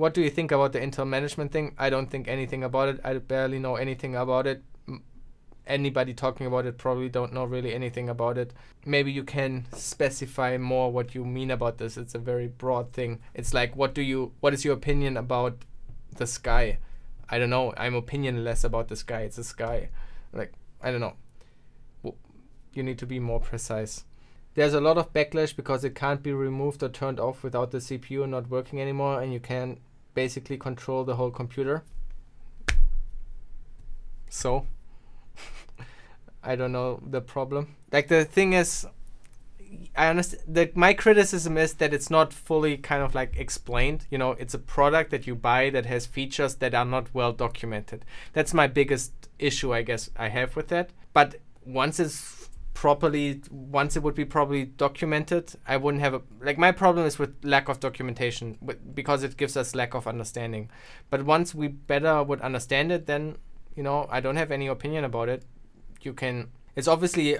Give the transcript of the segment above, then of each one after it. What do you think about the Intel management thing? I don't think anything about it. I barely know anything about it. Anybody talking about it probably don't know really anything about it. Maybe you can specify more what you mean about this. It's a very broad thing. It's like, what is your opinion about the sky? I don't know. I'm opinionless about the sky. It's a sky. Like, I don't know. You need to be more precise. There's a lot of backlash because it can't be removed or turned off without the CPU not working anymore, and you can basically control the whole computer. So I don't know the problem. Like, the thing is, I understand that my criticism is that it's not fully kind of like explained. You know, it's a product that you buy that has features that are not well documented. That's my biggest issue, I guess, I have with that. But once it would be properly documented, I wouldn't have a, like, my problem is with lack of documentation, because it gives us lack of understanding. But once we better would understand it, then, you know, I don't have any opinion about it. You can, it's obviously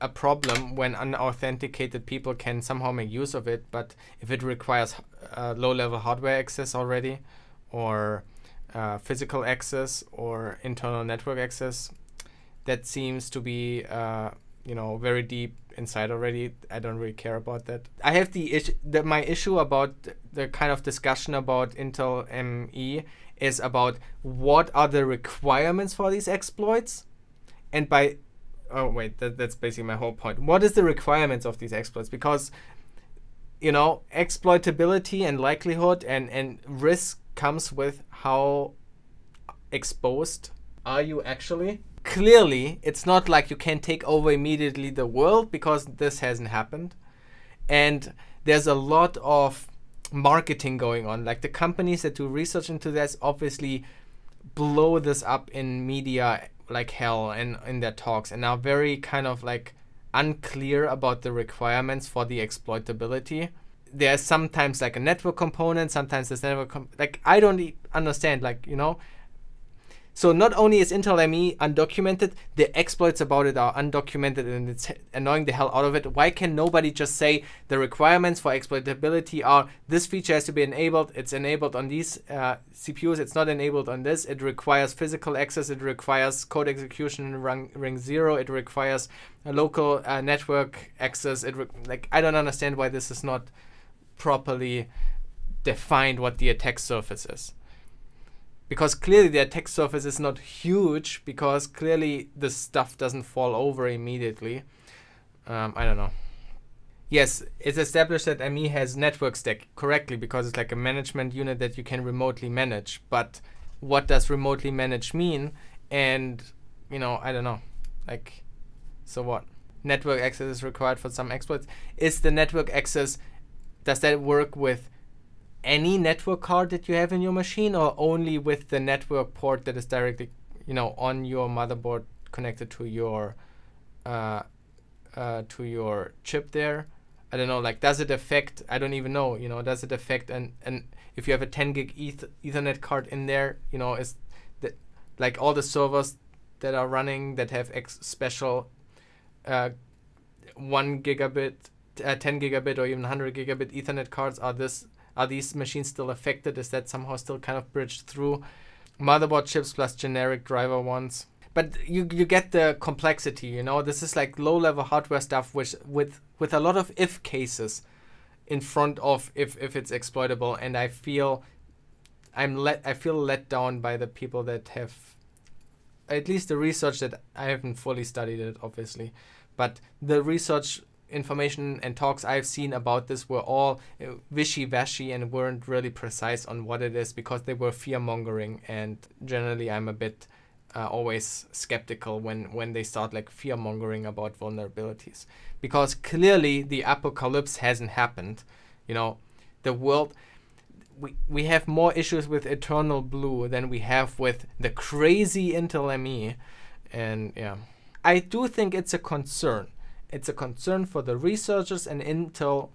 a problem when unauthenticated people can somehow make use of it, but if it requires low-level hardware access already, or physical access, or internal network access, that seems to be you know, very deep inside already. I don't really care about that. I have the issue that my issue about the kind of discussion about Intel ME is about what are the requirements for these exploits, and by, oh wait, that's basically my whole point. What is the requirements of these exploits? Because, you know, exploitability and likelihood and risk comes with how exposed are you actually. Clearly, it's not like you can take over immediately the world, because this hasn't happened. And there's a lot of marketing going on. Like, the companies that do research into this obviously blow this up in media like hell and in their talks, and are very kind of like unclear about the requirements for the exploitability. There's sometimes like a network component, sometimes there's network like, I don't understand, like, you know. So not only is Intel ME undocumented, the exploits about it are undocumented, and it's annoying the hell out of it. Why can nobody just say the requirements for exploitability are this feature has to be enabled, it's enabled on these CPUs, it's not enabled on this, it requires physical access, it requires code execution in ring 0, it requires a local network access. Like, I don't understand why this is not properly defined what the attack surface is. Because clearly the attack surface is not huge, because clearly the stuff doesn't fall over immediately. I don't know. Yes, it's established that ME has network stack correctly, because it's like a management unit that you can remotely manage. But what does remotely manage mean? And, you know, I don't know. Like, so what? Network access is required for some exploits. Is the network access, does that work with any network card that you have in your machine, or only with the network port that is directly, you know, on your motherboard connected to your chip there? I don't know, like, does it affect, I don't even know, you know, does it affect, and if you have a 10 gig Ethernet card in there, you know, is that like all the servers that are running that have special 1 gigabit, 10 gigabit or even 100 gigabit Ethernet cards, are these machines still affected? Is that somehow still kind of bridged through? Motherboard chips plus generic driver ones. But you get the complexity, you know? This is like low-level hardware stuff with a lot of if cases in front of if it's exploitable. And I feel I feel let down by the people that have, at least the research that I haven't fully studied it, obviously. But the research information and talks I've seen about this were all wishy-washy and weren't really precise on what it is, because they were fear-mongering, and generally I'm a bit always skeptical when they start like fear-mongering about vulnerabilities, because clearly the apocalypse hasn't happened. You know, the world, we have more issues with Eternal Blue than we have with the crazy Intel ME. And yeah, I do think it's a concern. It's a concern for the researchers and Intel,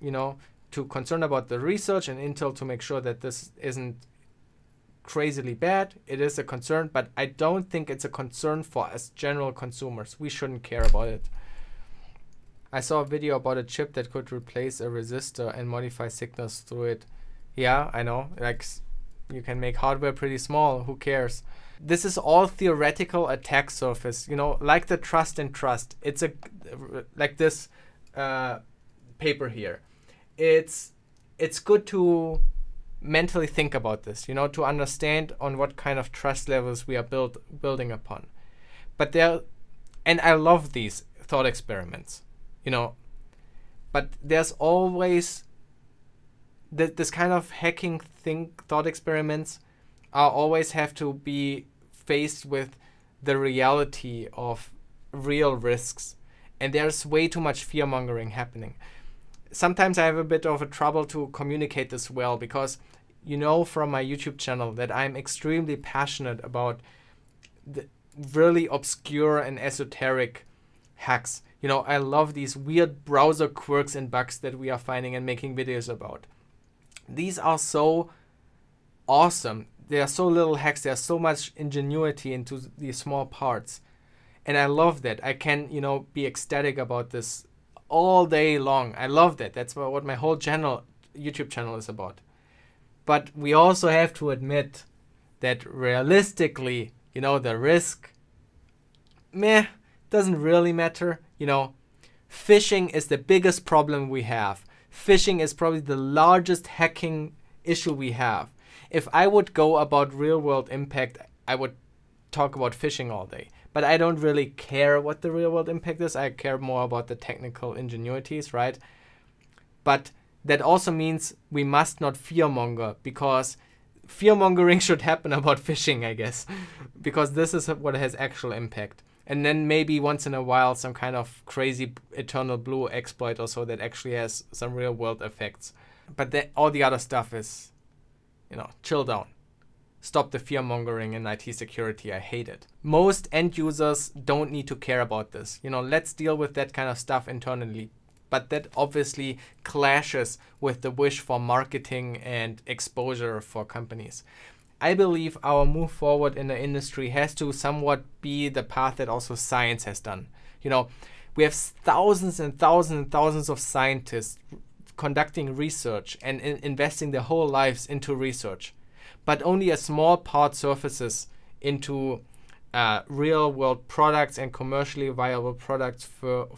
you know, to concern about the research and Intel to make sure that this isn't crazily bad. It is a concern, but I don't think it's a concern for us general consumers. We shouldn't care about it. I saw a video about a chip that could replace a resistor and modify signals through it. Yeah, I know, like you can make hardware pretty small, who cares? This is all theoretical attack surface, you know, like the trust and trust. It's a, like this paper here. It's good to mentally think about this, you know, to understand on what kind of trust levels we are building upon. But there, and I love these thought experiments, you know, but there's always this kind of hacking thought experiments are always have to be faced with the reality of real risks. And there's way too much fear mongering happening. Sometimes I have a bit of a trouble to communicate this well, because you know from my YouTube channel that I'm extremely passionate about the really obscure and esoteric hacks. You know, I love these weird browser quirks and bugs that we are finding and making videos about. These are so awesome. There are so little hacks. There's so much ingenuity into these small parts. And I love that. I can, you know, be ecstatic about this all day long. I love that. That's what my whole channel, YouTube channel, is about. But we also have to admit that realistically, you know, the risk, meh, doesn't really matter. You know, phishing is the biggest problem we have. Phishing is probably the largest hacking issue we have. If I would go about real world impact, I would talk about phishing all day. But I don't really care what the real world impact is. I care more about the technical ingenuities, right? But that also means we must not fearmonger, because fearmongering should happen about phishing, I guess, because this is what has actual impact. And then maybe once in a while some kind of crazy Eternal Blue exploit or so that actually has some real world effects. But then all the other stuff is, you know, chill down. Stop the fear mongering in IT security. I hate it. Most end users don't need to care about this. You know, let's deal with that kind of stuff internally. But that obviously clashes with the wish for marketing and exposure for companies. I believe our move forward in the industry has to somewhat be the path that also science has done. You know, we have thousands and thousands and thousands of scientists conducting research and investing their whole lives into research, but only a small part surfaces into real world products and commercially viable products for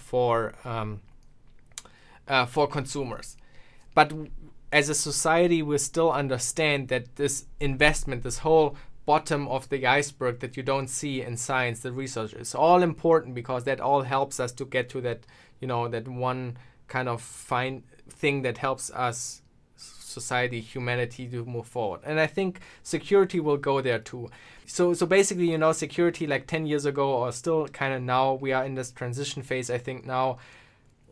consumers. But as a society, we still understand that this investment, this whole bottom of the iceberg that you don't see in science, the research, is all important, because that all helps us to get to that, you know, that one kind of fine thing that helps us, society, humanity, to move forward. And I think security will go there too. So basically, you know, security like 10 years ago, or still kind of now, we are in this transition phase, I think now.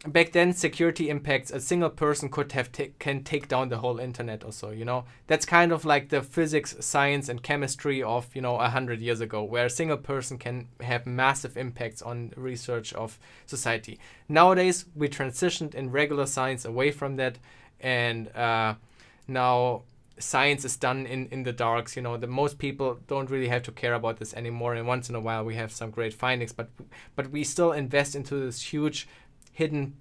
Back then, security impacts, a single person could have can take down the whole internet or so, you know. That's kind of like the physics, science and chemistry of, you know, 100 years ago, where a single person can have massive impacts on research of society. Nowadays, we transitioned in regular science away from that, and now science is done in the darks, you know. The most people don't really have to care about this anymore, and once in a while we have some great findings, but we still invest into this huge hidden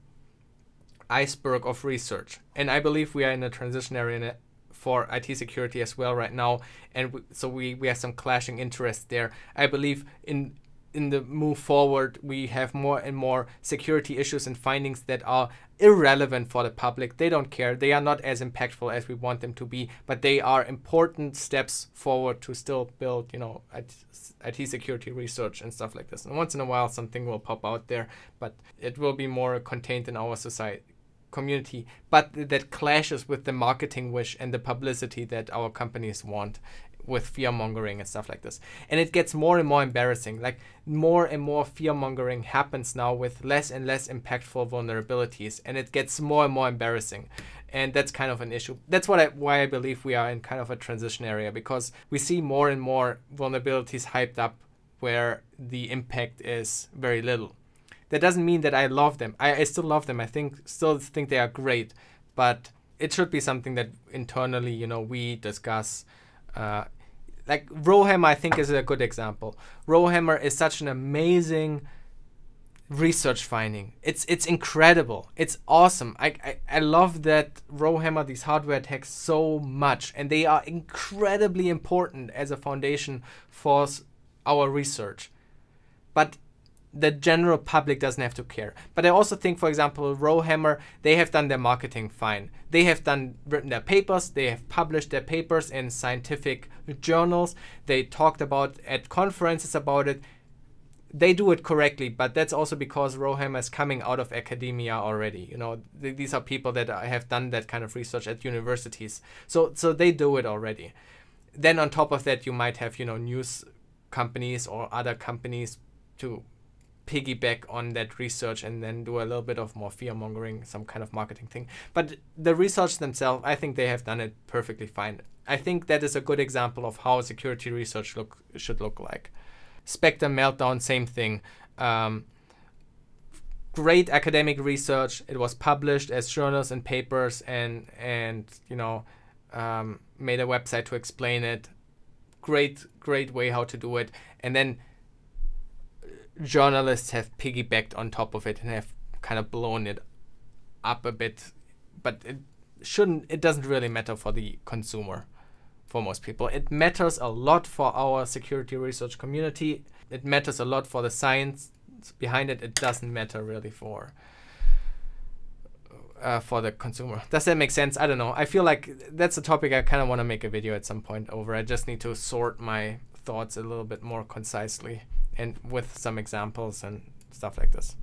iceberg of research. And I believe we are in a transition area for IT security as well right now. And so we have some clashing interests there. I believe in the move forward, we have more and more security issues and findings that are irrelevant for the public. They don't care. They are not as impactful as we want them to be, but they are important steps forward to still build, you know, IT security research and stuff like this. And once in a while, something will pop out there, but it will be more contained in our society, community. But that clashes with the marketing wish and the publicity that our companies want, with fear mongering and stuff like this. And it gets more and more embarrassing. Like, more and more fear mongering happens now with less and less impactful vulnerabilities, and it gets more and more embarrassing. And that's kind of an issue. That's why I believe we are in kind of a transition area, because we see more and more vulnerabilities hyped up where the impact is very little. That doesn't mean that I love them. I still love them. I still think they are great, but it should be something that internally, you know, we discuss. Like Rowhammer, I think, is a good example. Rowhammer is such an amazing research finding. It's incredible. It's awesome. I love that Rowhammer, these hardware attacks, so much, and they are incredibly important as a foundation for our research. But the general public doesn't have to care. But I also think, for example, Rowhammer, they have done their marketing fine. They have written their papers, they have published their papers in scientific journals, they talked about at conferences about it. They do it correctly, but that's also because Rowhammer is coming out of academia already. You know, these are people that have done that kind of research at universities. So they do it already. Then on top of that, you might have, you know, news companies or other companies to piggyback on that research and then do a little bit of more fear-mongering, some kind of marketing thing. But the research themselves, I think they have done it perfectly fine. I think that is a good example of how security research should look like. Spectre, Meltdown, same thing. Great academic research. It was published as journals and papers, and you know, made a website to explain it. Great way how to do it. And then journalists have piggybacked on top of it and have kind of blown it up a bit, but it doesn't really matter for the consumer, for most people. It matters a lot for our security research community. It matters a lot for the science behind it. It doesn't matter really for the consumer. Does that make sense? I don't know. I feel like that's a topic I kind of want to make a video at some point over. I just need to sort my thoughts a little bit more concisely, and with some examples and stuff like this.